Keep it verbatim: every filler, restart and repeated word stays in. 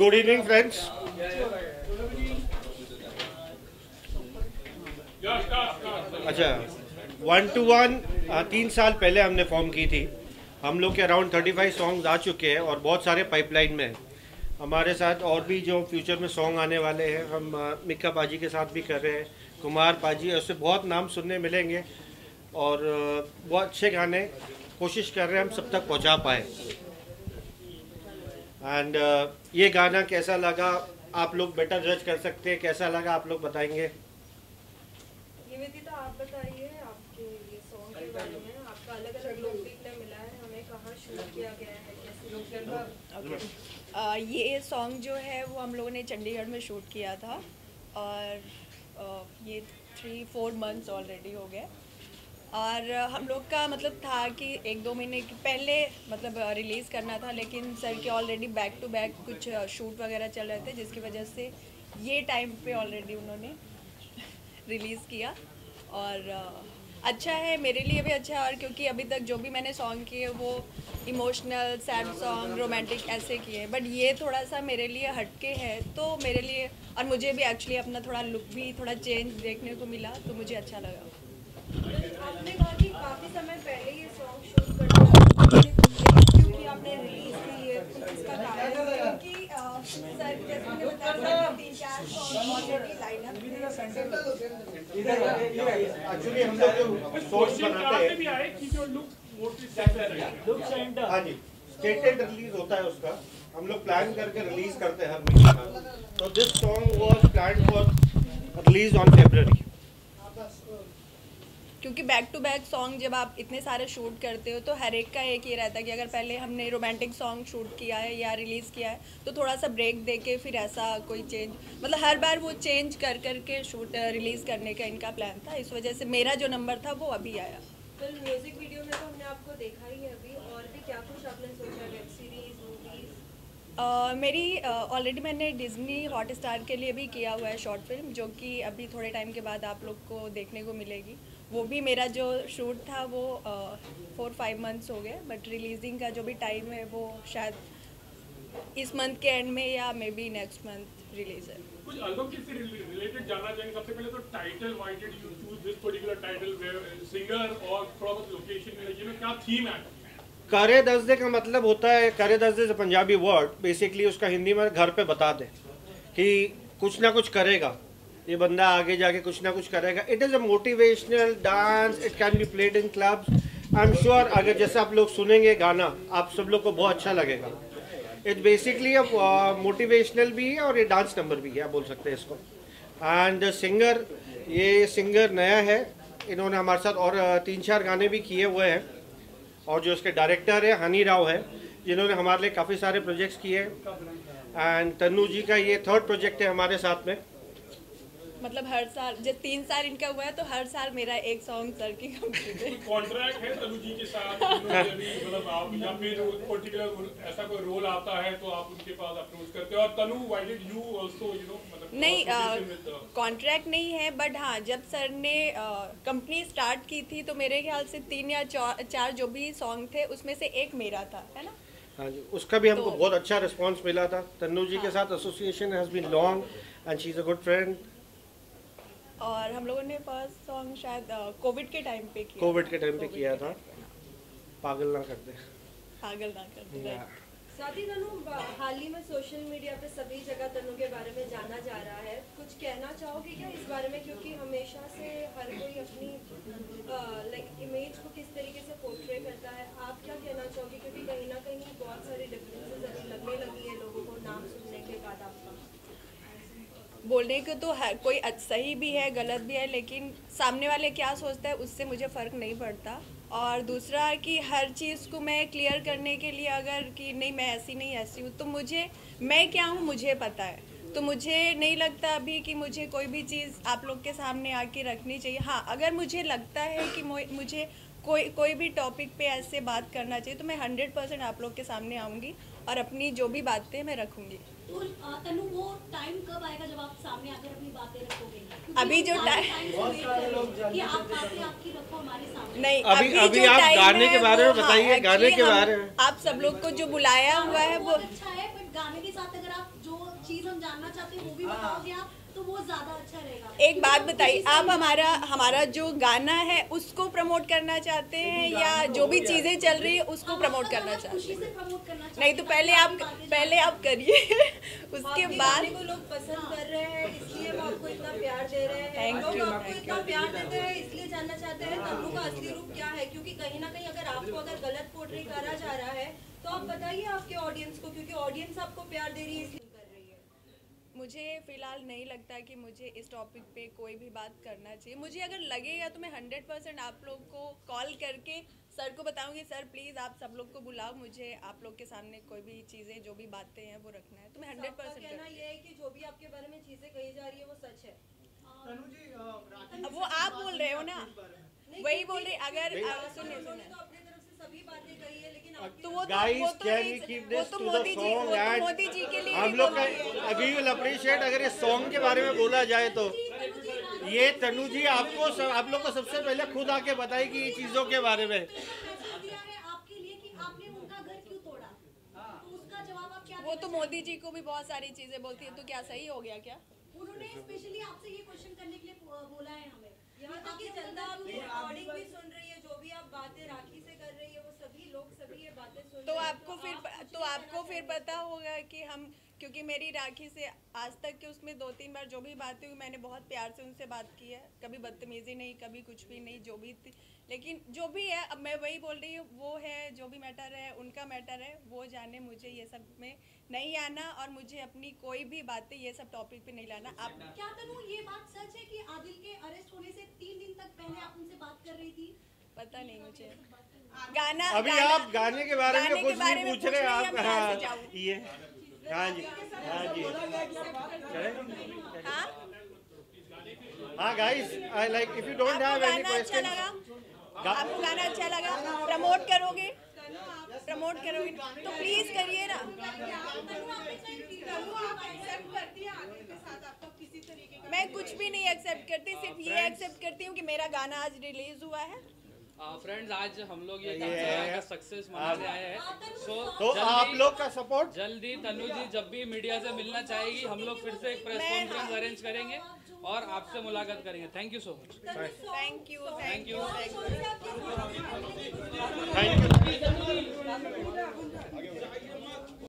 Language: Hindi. Good evening friends. अच्छा, वन टू वन तीन साल पहले हमने फॉर्म की थी। हम लोग के अराउंड पैंतीस सॉन्ग्स आ चुके हैं और बहुत सारे पाइपलाइन में हैं। हमारे साथ और भी जो फ्यूचर में सॉन्ग आने वाले हैं, हम मिक्का पाजी के साथ भी कर रहे हैं, कुमार पाजी, उससे बहुत नाम सुनने मिलेंगे और बहुत अच्छे गाने कोशिश कर रहे हैं हम सब तक पहुंचा पाए। एंड ये गाना कैसा लगा, आप लोग बेटर जज कर सकते हैं। कैसा लगा आप लोग बताएंगे। Uh, ये सॉन्ग जो है वो हम लोगों ने चंडीगढ़ में शूट किया था और uh, ये थ्री फोर मंथ्स ऑलरेडी हो गए और uh, हम लोग का मतलब था कि एक दो महीने पहले मतलब रिलीज़ करना था, लेकिन सर के ऑलरेडी बैक टू बैक कुछ शूट वगैरह चल रहे थे जिसकी वजह से ये टाइम पे ऑलरेडी उन्होंने रिलीज़ किया और uh, अच्छा है, मेरे लिए भी अच्छा है। और क्योंकि अभी तक जो भी मैंने सॉन्ग किए वो इमोशनल सैड सॉन्ग रोमांटिक ऐसे किए, बट ये थोड़ा सा मेरे लिए हटके है तो मेरे लिए, और मुझे भी एक्चुअली अपना थोड़ा लुक भी थोड़ा चेंज देखने को मिला तो मुझे अच्छा लगा। आपने कहा कि काफ़ी समय पहले ये सॉन्ग शूट करना, क्योंकि आपने रिलीज किए इसका कारण कि सर जैसे बताया तीन चार सॉन्ग ऑलरेडी लाइनअप। एक्चुअली हम लोग जो सोर्स बनाते हैं भी आए कि जो लुक लुक सेंटर, हाँ जी, स्टेटेड रिलीज होता है उसका, हम लोग प्लान करके रिलीज करते हैं हर महीने। तो this song was plan for release on February, क्योंकि बैक टू बैक सॉन्ग जब आप इतने सारे शूट करते हो तो हर एक का एक ये रहता है कि अगर पहले हमने रोमांटिक सॉन्ग शूट किया है या रिलीज़ किया है तो थोड़ा सा ब्रेक देके फिर ऐसा कोई चेंज, मतलब हर बार वो चेंज कर कर के शूट रिलीज़ करने का इनका प्लान था। इस वजह से मेरा जो नंबर था वो अभी आया। फिर म्यूजिक वीडियो में तो हमने आपको देखा ही है अभी, और भी क्या कुछ आपने सोचा, वेब सीरीज, मूवीज? Uh, मेरी ऑलरेडी uh, मैंने डिज्नी हॉटस्टार के लिए भी किया हुआ है शॉर्ट फिल्म जो कि अभी थोड़े टाइम के बाद आप लोग को देखने को मिलेगी। वो भी मेरा जो शूट था वो फोर फाइव मंथ्स हो गए, बट रिलीजिंग का जो भी टाइम है वो शायद इस मंथ के एंड में या maybe next month release है। कुछ एल्बम के रिलेटेड जानना चाहेंगे। सबसे पहले तो title, why did you choose this particular title, singer और प्रॉपर लोकेशन, ये में क्या थीम है? करे दस दे का मतलब होता है, करे दस दे पंजाबी वर्ड, बेसिकली उसका हिंदी में घर पे बता दे कि कुछ ना कुछ करेगा ये बंदा, आगे जाके कुछ ना कुछ करेगा। It is a motivational dance, it can be played in clubs. I am sure अगर जैसे आप लोग सुनेंगे गाना आप सब लोग को बहुत अच्छा लगेगा। इट बेसिकली अब मोटिवेशनल भी है और ये डांस नंबर भी है, आप बोल सकते हैं इसको। एंड सिंगर, ये सिंगर नया है, इन्होंने हमारे साथ और तीन चार गाने भी किए हुए हैं। और जो इसके डायरेक्टर है हनी राव है, जिन्होंने हमारे लिए काफ़ी सारे प्रोजेक्ट्स किए हैं। एंड तनु जी का ये थर्ड प्रोजेक्ट है हमारे साथ में, मतलब हर साल जब तीन साल इनका हुआ है तो हर साल मेरा एक सॉन्ग सर की कंप्लीट है। कॉन्ट्रैक्ट है तनु जी के साथ, मतलब आप जब भी पर्टिकुलर ऐसा कोई रोल आता है तो आप उनके पास अप्रोच करते हो? और Tanu, why did you also, you know, मतलब नहीं, कॉन्ट्रैक्ट नहीं है, बट हाँ जब सर ने कंपनी स्टार्ट की थी तो मेरे ख्याल से तीन या चार जो भी सॉन्ग थे उसमें से एक मेरा था, है ना? हाँ जी, उसका भी हमको बहुत अच्छा रिस्पॉन्स मिला था। तनु जी के साथ association has been long and she is a good friend. और हम लोगों ने फर्स्ट सॉन्ग शायद कोविड के टाइम पे किया, कोविड के टाइम पे किया था, पागल ना कर दे, पागल ना कर दे। साथ ही तनु, हाल ही में सोशल मीडिया पे सभी जगह तनु के बारे में जाना जा रहा है, कुछ कहना चाहोगे क्या इस बारे में? क्योंकि हमेशा से हर कोई अपनी लाइक इमेज को किस तरीके से पोर्ट्रे करता है, आप क्या कहना चाहोगे? क्योंकि कहीं ना कहीं बहुत सारी डिफरेंसेस अभी लगने लगी है लोगों को नाम सुनने के बाद। आपका बोलने को तो हर कोई सही भी है गलत भी है, लेकिन सामने वाले क्या सोचता है उससे मुझे फ़र्क नहीं पड़ता। और दूसरा कि हर चीज़ को मैं क्लियर करने के लिए अगर कि नहीं मैं ऐसी नहीं ऐसी हूँ, तो मुझे मैं क्या हूँ मुझे पता है, तो मुझे नहीं लगता अभी कि मुझे कोई भी चीज़ आप लोग के सामने आके रखनी चाहिए। हाँ, अगर मुझे लगता है कि मुझे कोई कोई भी टॉपिक पे ऐसे बात करना चाहिए तो मैं हंड्रेड परसेंट आप लोग के सामने आऊँगी और अपनी जो भी बातें मैं रखूँगी। तनु, वो टाइम कब आएगा जब आप सामने आकर अपनी बातें रखोगे? अभी जो टाइम कि आप बातें आपकी रखो हमारे सामने, नहीं अभी अभी आप गाने के बारे में बताइए। गाने के बारे में आप सब लोग को जो बुलाया हुआ है वो अच्छा है, बट गाने के साथ अगर आप जो चीज हम जानना चाहते हैं वो भी बताओगे आप तो वो ज्यादा अच्छा रहेगा। एक बात बताइए, आप हमारा हमारा जो गाना है उसको प्रमोट करना चाहते हैं या जो भी चीजें चल रही है उसको प्रमोट करना चाहते हैं? नहीं तो पहले आप पहले आप करिए, उसके बाद लोग पसंद कर रहे हैं इसलिए वो आपको इतना प्यार दे रहे हैं। Thank you. आपको इतना प्यार देते हैं इसलिए जानना चाहते हैं तनु का असली रूप क्या है, क्योंकि कहीं ना कहीं अगर आपको अगर गलत पोर्ट्रे करा जा रहा है तो आप बताइए आपके ऑडियंस को, क्योंकि ऑडियंस आपको प्यार दे रही है इसलिए कर रही है। मुझे फिलहाल नहीं लगता कि मुझे इस टॉपिक पे कोई भी बात करना चाहिए। मुझे अगर लगेगा तो मैं हंड्रेड परसेंट आप लोग को कॉल करके सर को बताऊंगी, सर प्लीज़ आप सब लोग को बुलाओ, मुझे आप लोग के सामने कोई भी चीज़ें जो भी बातें हैं वो रखना है। तो मैं हंड्रेड परसेंट कहना ये है कि जो भी आपके बारे में चीज़ें कही जा रही है वो सच है। अब वो आप बोल रहे हो ना, वही बोल रहे। अगर सुनिए सुनिए सभी बातें कही है, लेकिन तो वो तो मोदी जी मोदी जी के लिए हम लोग अभी विल अप्रिशिएट अगर ये सॉन्ग के बारे में बोला जाए तो। ये तनु जी आपको सब, आप लोग को सबसे पहले खुद आके बताएगी ये चीजों के बारे में। वो तो मोदी जी को भी बहुत सारी चीजें बोलती है, तो क्या सही हो गया क्या? उन्होंने स्पेशली आपसे ये क्वेश्चन करने के लिए बोला है हमें, यहाँ तक कि जनता आपकी रिकॉर्डिंग भी सुन रही है, जो भी आप बातें राखी से कर रही है वो सभी लोग सभी ये बातें सुन रहे हैं। तो आपको फिर तो आपको फिर पता होगा कि हम, क्योंकि मेरी राखी से आज तक के उसमें दो तीन बार जो भी बातें हुई मैंने बहुत प्यार से उनसे बात की है, कभी बदतमीजी नहीं, कभी कुछ भी नहीं, जो भी थी। लेकिन जो भी है अब मैं वही बोल रही हूँ, वो है जो भी मैटर है उनका मैटर है, वो जाने, मुझे ये सब में नहीं आना और मुझे अपनी कोई भी बातें ये सब टॉपिक पे नहीं लाना। आप क्या करूँ? ये बात सच है कि आदिल के अरेस्ट होने से तीन दिन तक पहले आप उनसे बात कर रही थी? पता नहीं मुझे। गाना अभी गाना, आप गाने के बारे में कुछ नहीं पूछ रहे आप ये? हाँ जी हाँ जी हाँ guys, I like if you don't have any question. आपको गाना अच्छा लगा, प्रमोट करोगे प्रमोट करोगे तो प्लीज करिए ना। मैं कुछ भी नहीं एक्सेप्ट करती, सिर्फ ये एक्सेप्ट करती हूँ कि मेरा गाना आज रिलीज हुआ है। फ्रेंड्स uh, आज हम लोग ये का सक्सेस मनाने आए हैं, सो तो आप लोग का सपोर्ट। जल्दी तनु जी जब भी मीडिया से मिलना चाहेगी हम लोग फिर से एक प्रेस कॉन्फ्रेंस अरेंज करेंगे और आपसे मुलाकात करेंगे। Thank you so much. Thank you thank you thank you.